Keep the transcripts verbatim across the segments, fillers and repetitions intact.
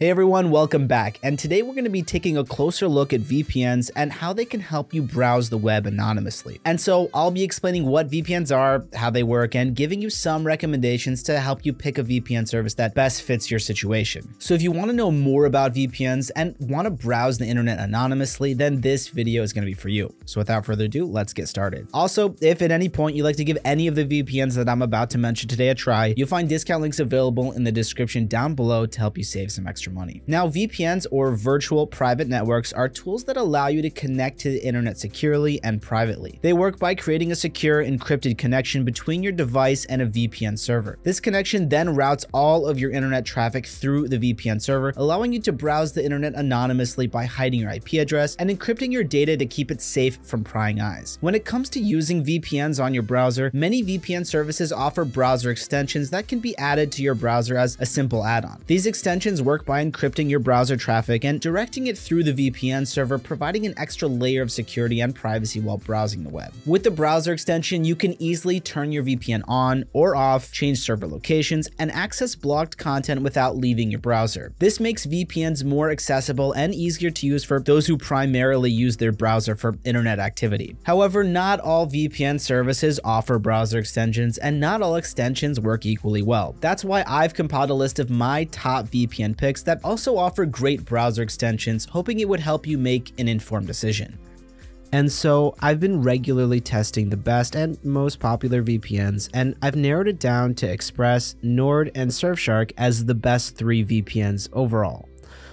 Hey everyone, welcome back, and today we're going to be taking a closer look at V P Ns and how they can help you browse the web anonymously. And so I'll be explaining what V P Ns are, how they work, and giving you some recommendations to help you pick a V P N service that best fits your situation. So if you want to know more about V P Ns and want to browse the internet anonymously, then this video is going to be for you. So without further ado, let's get started. Also, if at any point you'd like to give any of the V P Ns that I'm about to mention today a try, you'll find discount links available in the description down below to help you save some extra money. Now, V P Ns, or virtual private networks, are tools that allow you to connect to the internet securely and privately. They work by creating a secure encrypted connection between your device and a V P N server. This connection then routes all of your internet traffic through the V P N server, allowing you to browse the internet anonymously by hiding your I P address and encrypting your data to keep it safe from prying eyes. When it comes to using V P Ns on your browser, many V P N services offer browser extensions that can be added to your browser as a simple add-on. These extensions work by encrypting your browser traffic and directing it through the V P N server, providing an extra layer of security and privacy while browsing the web. With the browser extension, you can easily turn your V P N on or off, change server locations, and access blocked content without leaving your browser. This makes V P Ns more accessible and easier to use for those who primarily use their browser for internet activity. However, not all V P N services offer browser extensions, and not all extensions work equally well. That's why I've compiled a list of my top V P N picks that also offer great browser extensions, hoping it would help you make an informed decision. And so I've been regularly testing the best and most popular V P Ns, and I've narrowed it down to Express, Nord, and Surfshark as the best three V P Ns overall.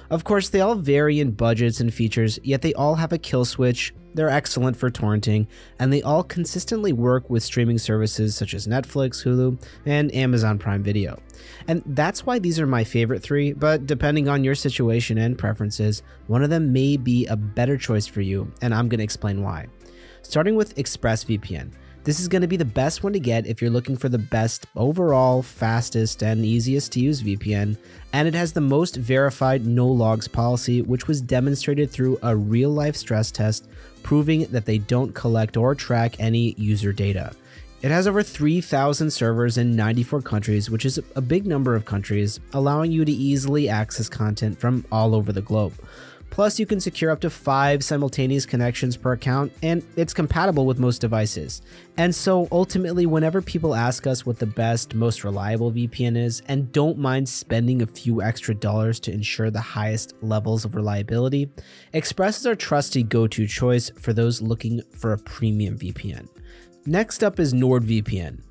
Of course, they all vary in budgets and features, yet they all have a kill switch, they're excellent for torrenting, and they all consistently work with streaming services such as Netflix, Hulu, and Amazon Prime Video. And that's why these are my favorite three, but depending on your situation and preferences, one of them may be a better choice for you, and I'm going to explain why. Starting with ExpressVPN. This is going to be the best one to get if you're looking for the best overall, fastest, and easiest to use V P N, and it has the most verified no logs policy, which was demonstrated through a real-life stress test, proving that they don't collect or track any user data. It has over three thousand servers in ninety-four countries, which is a big number of countries, allowing you to easily access content from all over the globe. Plus, you can secure up to five simultaneous connections per account, and it's compatible with most devices. And so ultimately, whenever people ask us what the best, most reliable V P N is, and don't mind spending a few extra dollars to ensure the highest levels of reliability, Express is our trusty go-to choice for those looking for a premium V P N. Next up is NordVPN.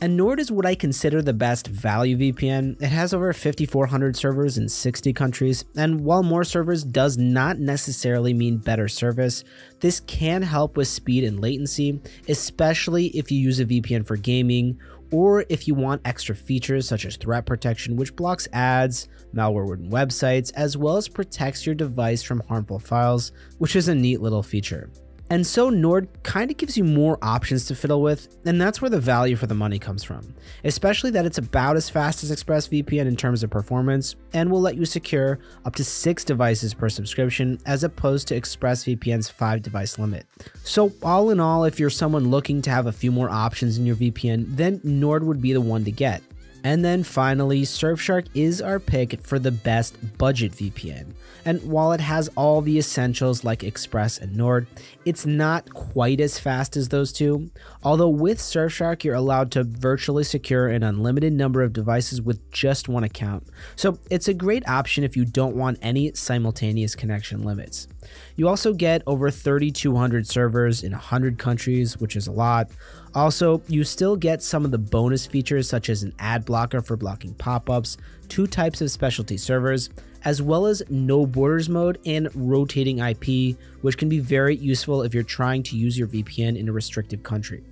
And Nord is what I consider the best value V P N. It has over fifty-four hundred servers in sixty countries, and while more servers does not necessarily mean better service, this can help with speed and latency, especially if you use a V P N for gaming, or if you want extra features such as threat protection, which blocks ads, malware-ridden websites, as well as protects your device from harmful files, which is a neat little feature. And so Nord kind of gives you more options to fiddle with, and that's where the value for the money comes from, especially that it's about as fast as ExpressVPN in terms of performance, and will let you secure up to six devices per subscription as opposed to ExpressVPN's five device limit. So all in all, if you're someone looking to have a few more options in your V P N, then Nord would be the one to get. And then finally, Surfshark is our pick for the best budget V P N. And while it has all the essentials like Express and Nord, it's not quite as fast as those two. Although with Surfshark, you're allowed to virtually secure an unlimited number of devices with just one account. So it's a great option if you don't want any simultaneous connection limits. You also get over thirty-two hundred servers in one hundred countries, which is a lot. Also, you still get some of the bonus features such as an ad blocker for blocking pop-ups, two types of specialty servers, as well as no borders mode and rotating I P, which can be very useful if you're trying to use your V P N in a restrictive country.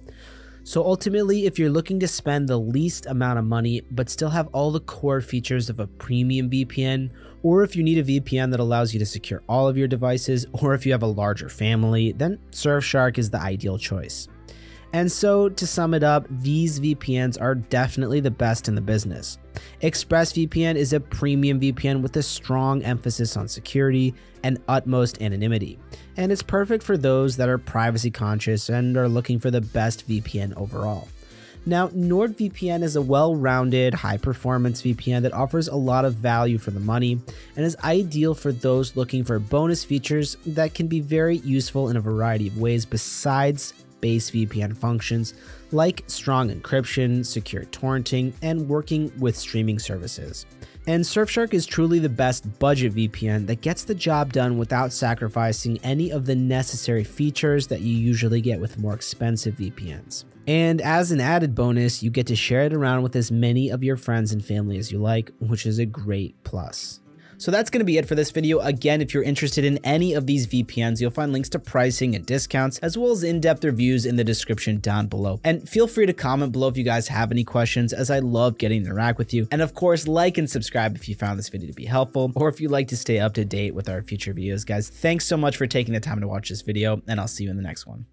So ultimately, if you're looking to spend the least amount of money but still have all the core features of a premium V P N, or if you need a V P N that allows you to secure all of your devices, or if you have a larger family, then Surfshark is the ideal choice. And so to sum it up, these V P Ns are definitely the best in the business. ExpressVPN is a premium V P N with a strong emphasis on security and utmost anonymity, and it's perfect for those that are privacy conscious and are looking for the best V P N overall. Now, NordVPN is a well-rounded, high-performance V P N that offers a lot of value for the money and is ideal for those looking for bonus features that can be very useful in a variety of ways besides base V P N functions like strong encryption, secure torrenting, and working with streaming services. And Surfshark is truly the best budget V P N that gets the job done without sacrificing any of the necessary features that you usually get with more expensive V P Ns. And as an added bonus, you get to share it around with as many of your friends and family as you like, which is a great plus. So that's going to be it for this video. Again, if you're interested in any of these V P Ns, you'll find links to pricing and discounts, as well as in-depth reviews in the description down below. And feel free to comment below if you guys have any questions, as I love getting to interact with you. And of course, like and subscribe if you found this video to be helpful, or if you'd like to stay up to date with our future videos, guys. Thanks so much for taking the time to watch this video, and I'll see you in the next one.